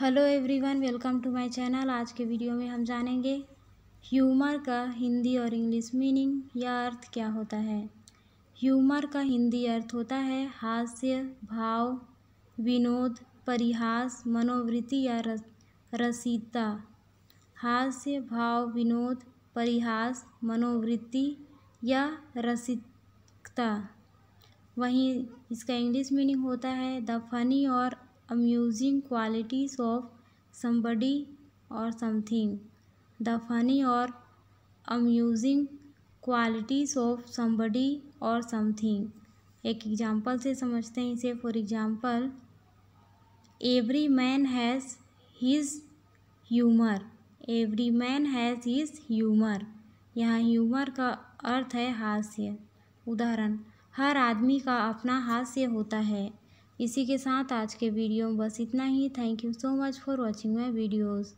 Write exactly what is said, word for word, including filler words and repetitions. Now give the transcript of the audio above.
Hello everyone, welcome to my channel. आज के video में हम जानेंगे ह्यूमर का हिंदी और इंग्लिश मीनिंग या अर्थ क्या होता है। ह्यूमर का हिंदी अर्थ होता है हास्य, भाव, विनोद, परिहास, मनोवृत्ति या रस, रसीता। हास्य, भाव, विनोद, परिहास, मनोवृत्ति या रसिकता। वहीं इसका इंग्लिश मीनिंग होता है द फनी और अम्यूजिंग क्वालिटीज़ ऑफ समबडी और समथिंग। द फनी और अम्यूजिंग क्वालिटीज़ ऑफ समबडी और समथिंग। एक एग्जाम्पल से समझते हैं इसे। For example, every man has his humour. Every man has his humour. यहाँ ह्यूमर का अर्थ है हास्य। उदाहरण, हर आदमी का अपना हास्य होता है। इसी के साथ आज के वीडियो में बस इतना ही। Thank you so much for watching my videos.